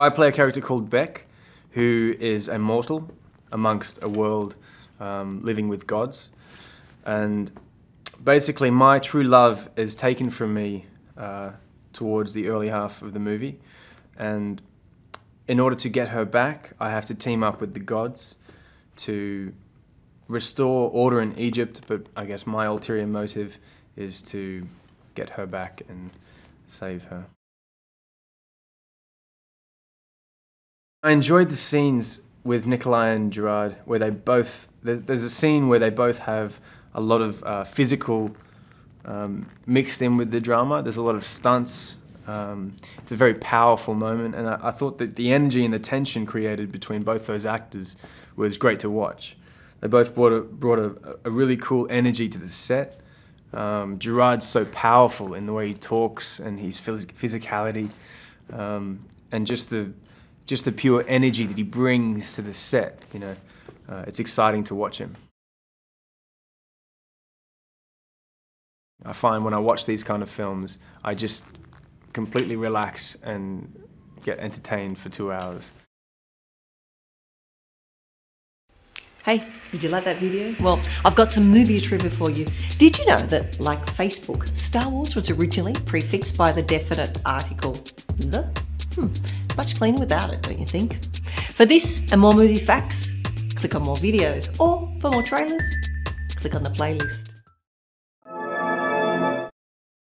I play a character called Beck, who is a mortal amongst a world living with gods. And basically my true love is taken from me towards the early half of the movie. And in order to get her back, I have to team up with the gods to restore order in Egypt, but I guess my ulterior motive is to get her back and save her. I enjoyed the scenes with Nikolaj and Gerard where they both, there's a scene where they both have a lot of physical mixed in with the drama. There's a lot of stunts. It's a very powerful moment, and I thought that the energy and the tension created between both those actors was great to watch. They both brought a really cool energy to the set. Gerard's so powerful in the way he talks and his physicality, and just the pure energy that he brings to the set, you know. It's exciting to watch him. I find when I watch these kind of films, I just completely relax and get entertained for 2 hours. Hey, did you like that video? Well, I've got some movie trivia for you. Did you know that, like Facebook, Star Wars was originally prefixed by the definite article the? Much cleaner without it, don't you think? For this and more movie facts, click on more videos, or for more trailers, click on the playlist.